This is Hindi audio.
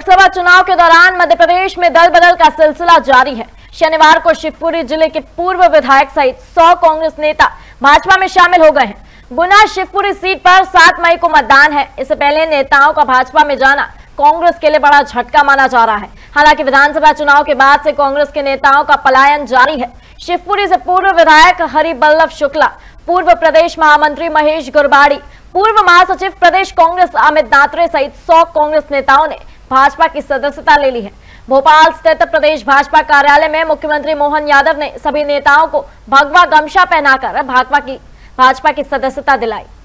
लोकसभा चुनाव के दौरान मध्य प्रदेश में दल बदल का सिलसिला जारी है। शनिवार को शिवपुरी जिले के पूर्व विधायक सहित 100 कांग्रेस नेता भाजपा में शामिल हो गए हैं। गुना शिवपुरी सीट पर 7 मई को मतदान है। इससे पहले नेताओं का भाजपा में जाना कांग्रेस के लिए बड़ा झटका माना जा रहा है। हालांकि विधानसभा चुनाव के बाद से कांग्रेस के नेताओं का पलायन जारी है। शिवपुरी से पूर्व विधायक हरि बल्लभ शुक्ला, पूर्व प्रदेश महामंत्री महेश गुरबाड़ी, पूर्व महासचिव प्रदेश कांग्रेस अमित दात्रे सहित 100 कांग्रेस नेताओं ने भाजपा की सदस्यता ले ली है। भोपाल स्थित प्रदेश भाजपा कार्यालय में मुख्यमंत्री मोहन यादव ने सभी नेताओं को भगवा गमछा पहनाकर भाजपा की सदस्यता दिलाई।